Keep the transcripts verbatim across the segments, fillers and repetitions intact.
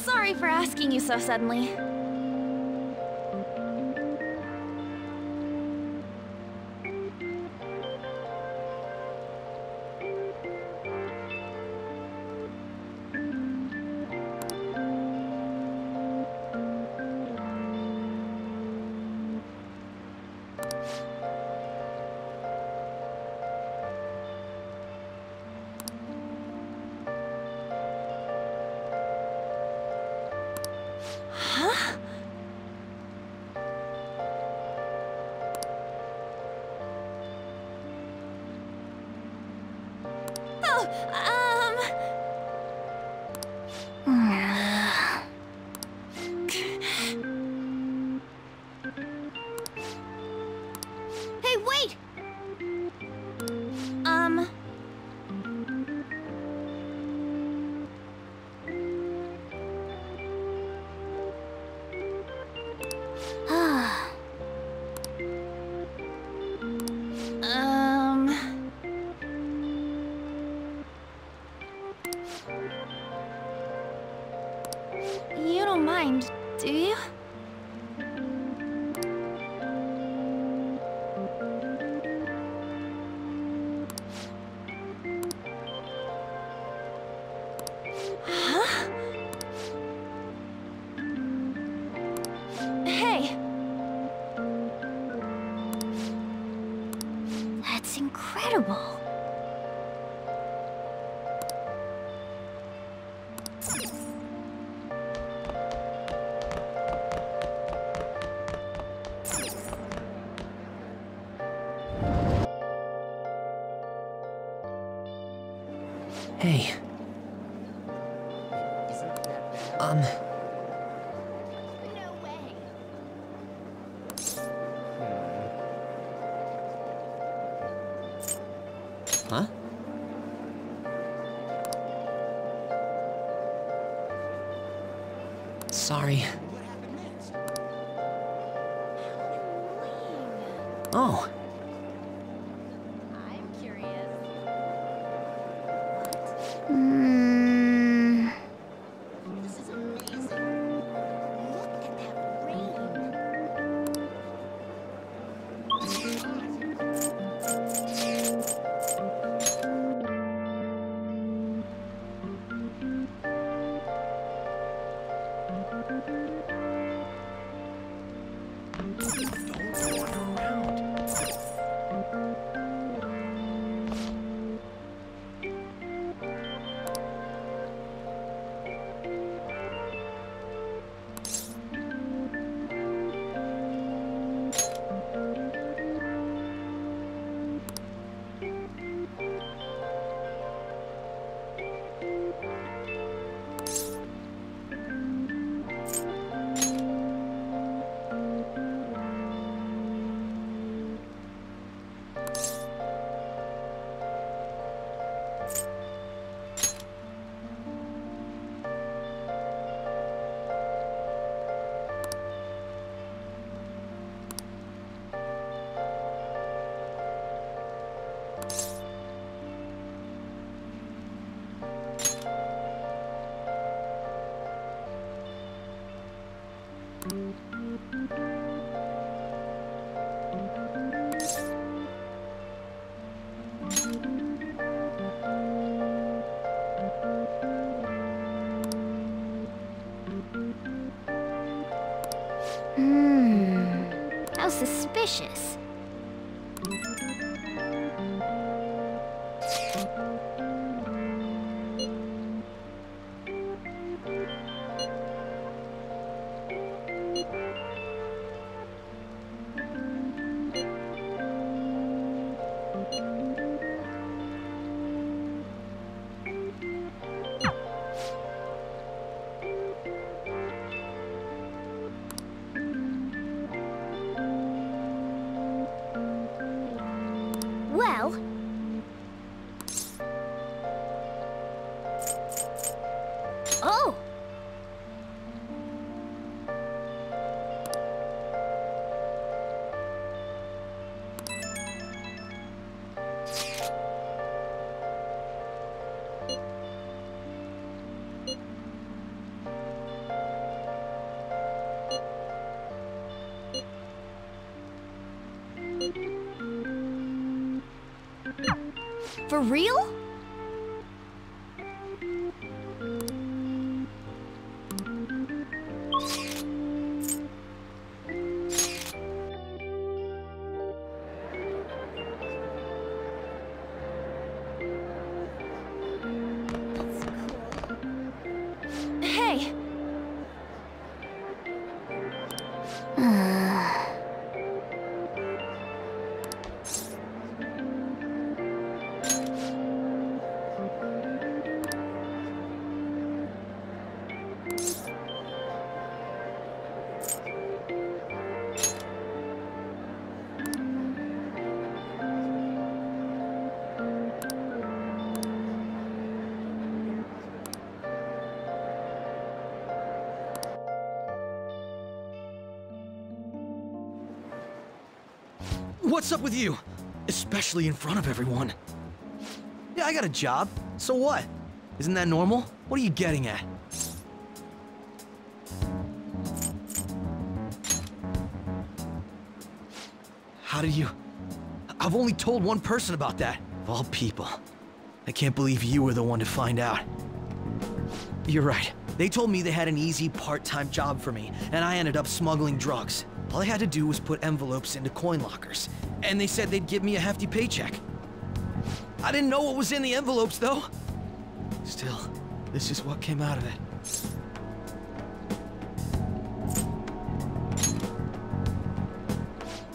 Sorry for asking you so suddenly. Hey. Um. No way. Huh? Sorry. Oh. Suspicious. Oh! For real? What's up with you? Especially in front of everyone. Yeah, I got a job. So what? Isn't that normal? What are you getting at? How did you... I've only told one person about that. Of all people. I can't believe you were the one to find out. You're right. They told me they had an easy part-time job for me, and I ended up smuggling drugs. All I had to do was put envelopes into coin lockers, and they said they'd give me a hefty paycheck. I didn't know what was in the envelopes, though. Still, this is what came out of it.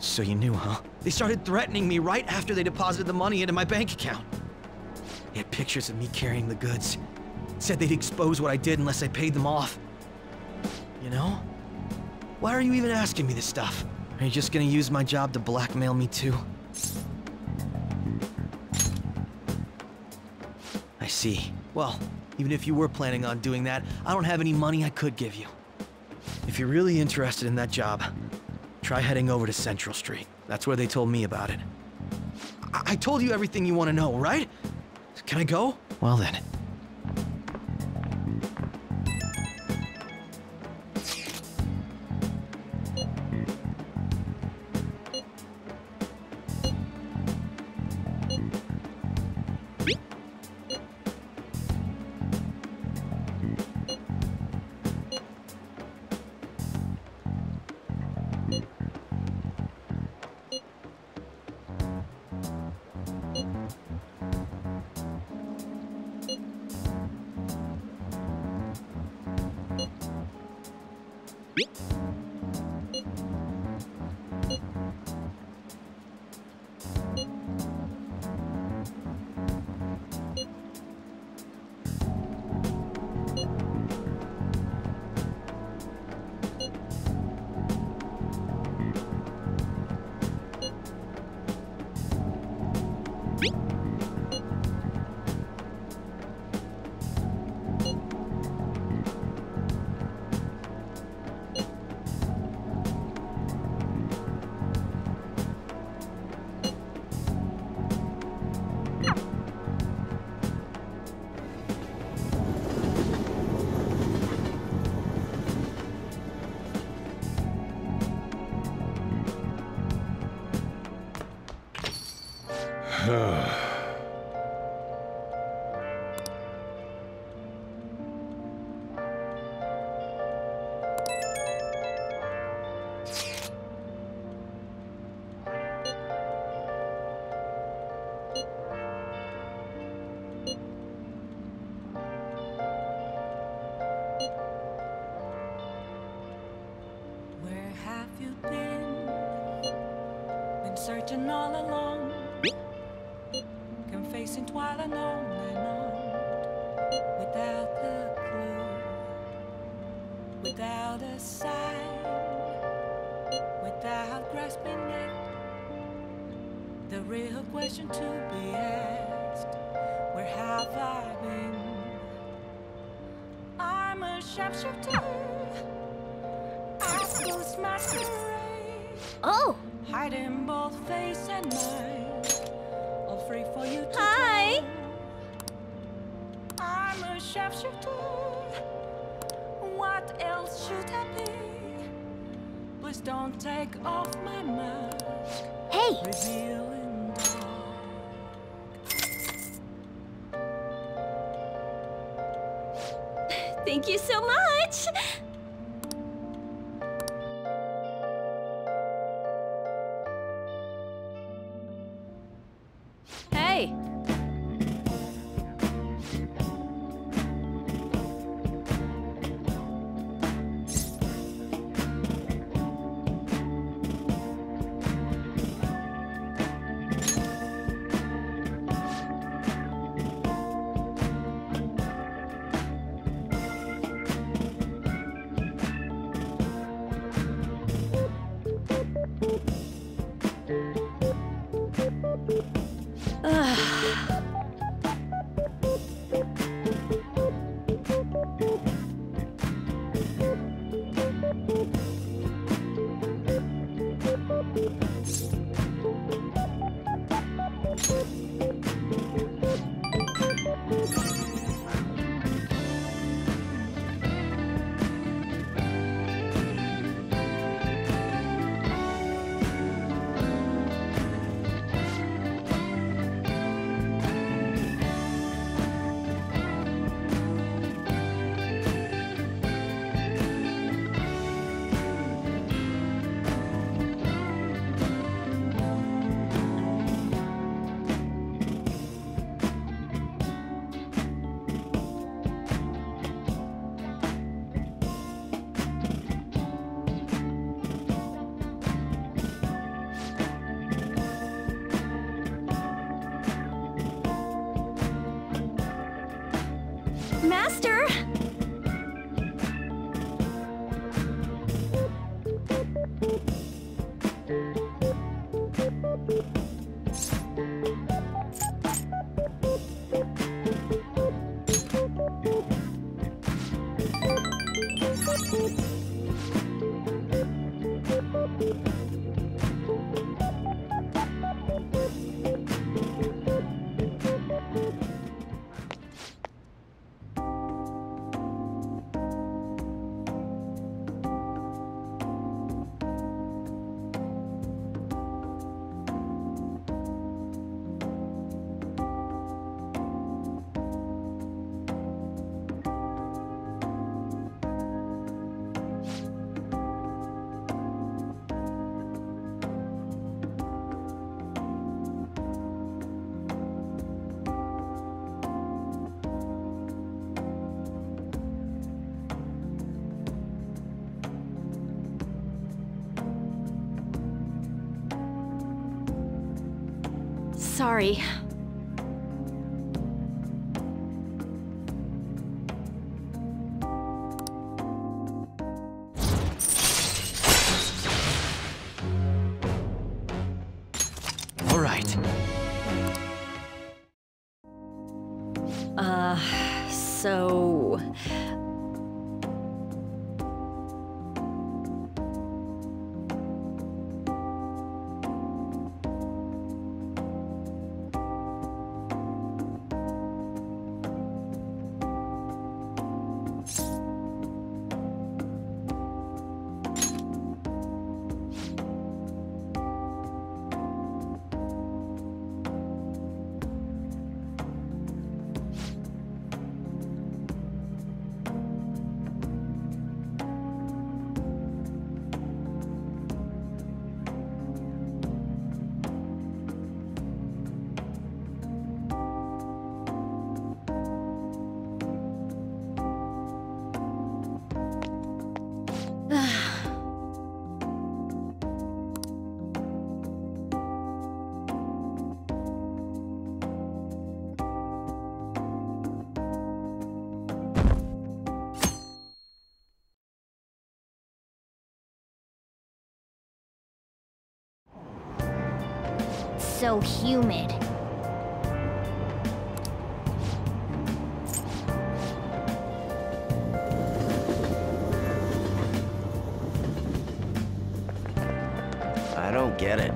So you knew, huh? They started threatening me right after they deposited the money into my bank account. They had pictures of me carrying the goods. Said they'd expose what I did unless I paid them off. You know? Why are you even asking me this stuff? Are you just gonna use my job to blackmail me too? I see. Well, even if you were planning on doing that, I don't have any money I could give you. If you're really interested in that job, try heading over to Central Street. That's where they told me about it. I, I told you everything you want to know, right? Can I go? Well then. Searching all along, confessing while I'm on and on, without a clue, without a sign, without grasping it. The real question to be asked, where have I been? I'm a sharpshooter, I lose my spirit. Oh! Hiding both face and mind, all free for you to Hi! Try. I'm a sharpshooter. What else should I be? Please don't take off my mask. Hey! Revealing dark. Thank you so much! Hey! Master! Sorry. All right. Uh, so... So humid. I don't get it.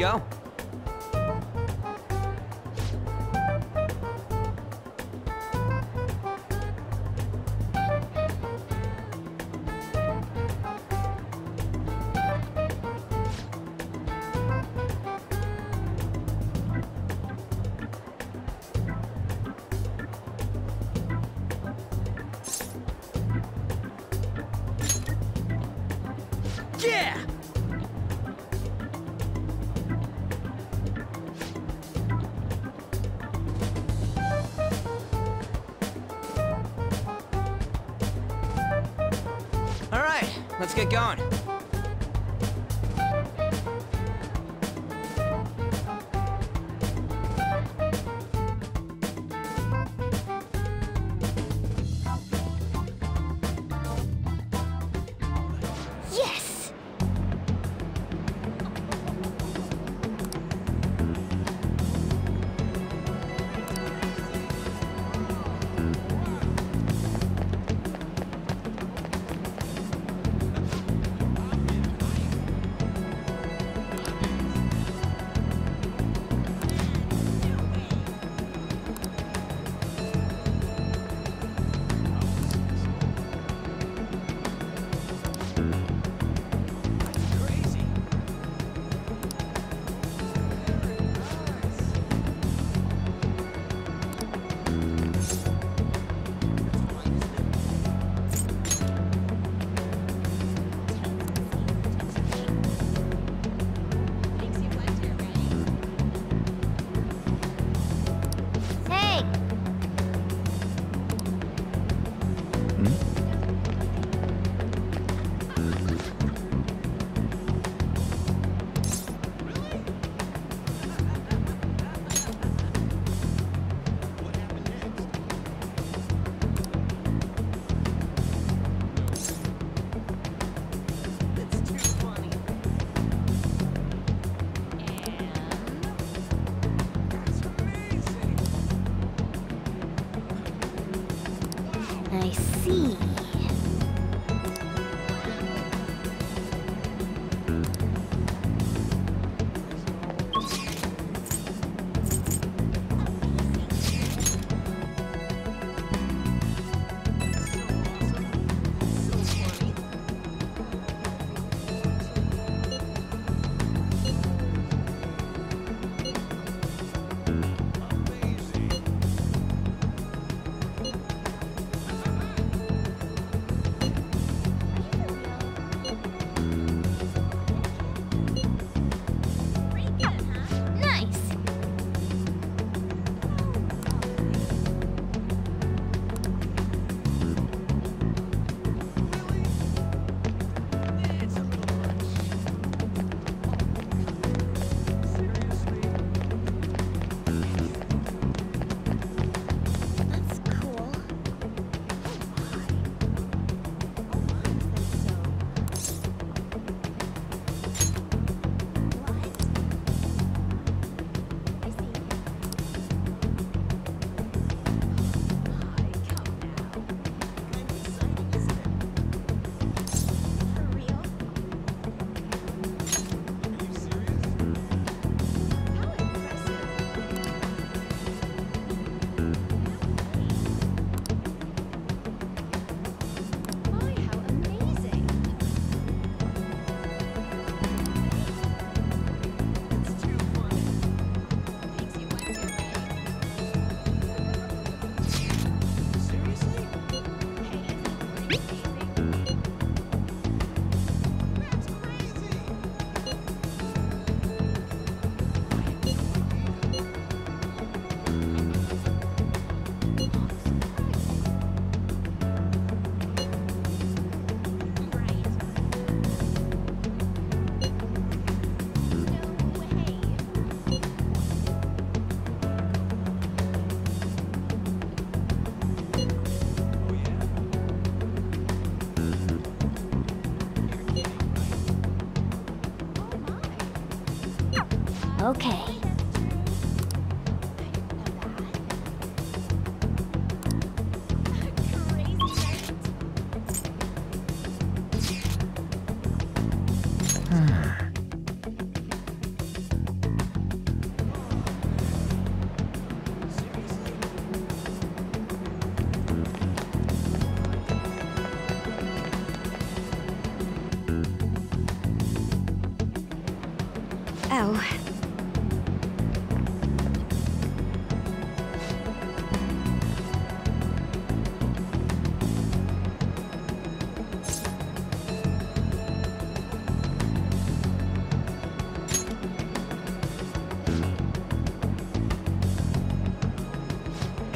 Yo. Yeah! All right, let's get going. I see. Okay.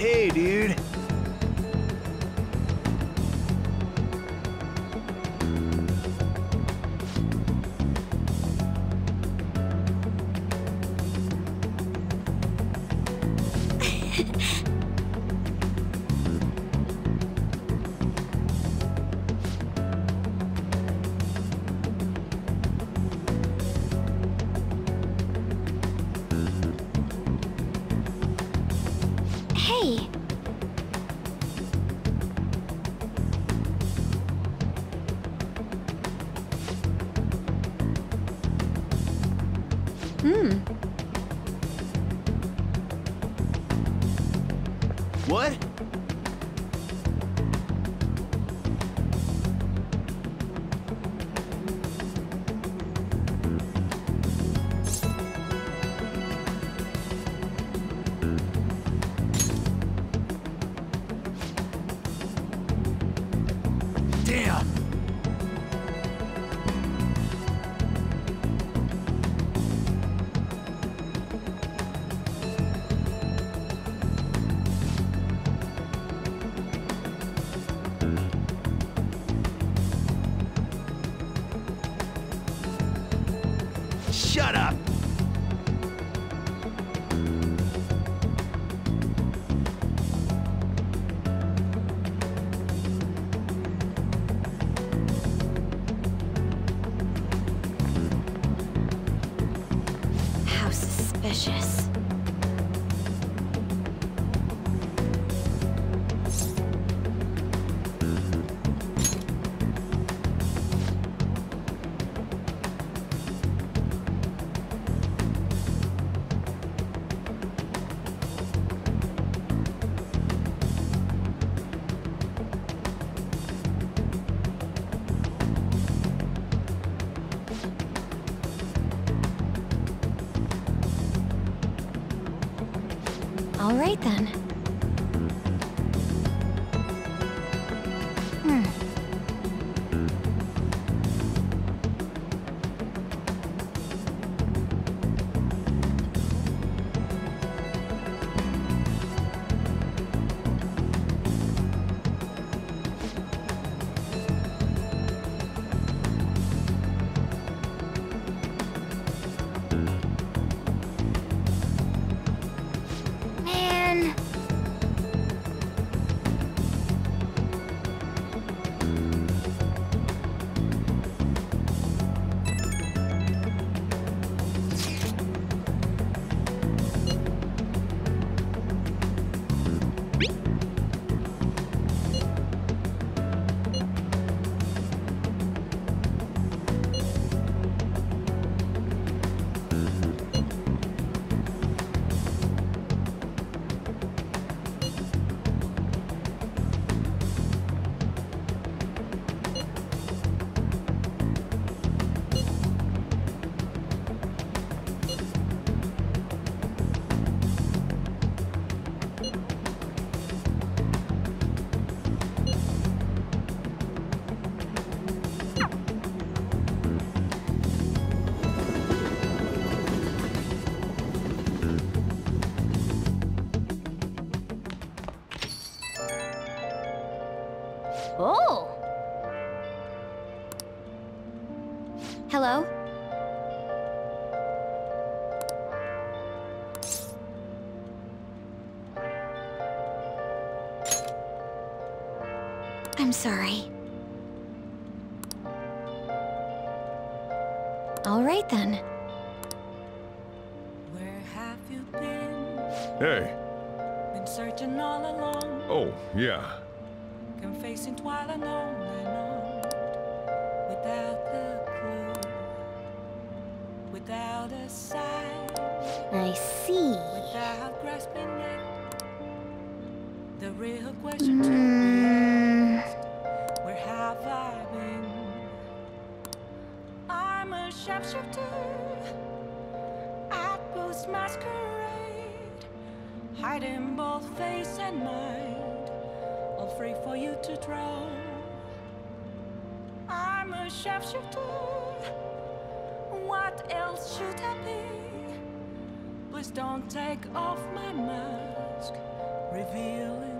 Hey, dude. Shut up! How suspicious. All right, then. Hmm. Hello? I'm sorry. All right, then. Where have you been? Hey. Been searching all along. Oh, yeah. Confessing while I know and on without the without a sign, I see. Without grasping it, the real question mm. to be asked, where have I been? I'm a sharpshooter at post masquerade, hiding both face and mind, all free for you to draw. I'm a sharpshooter. What else should I be? Please don't take off my mask. revealing.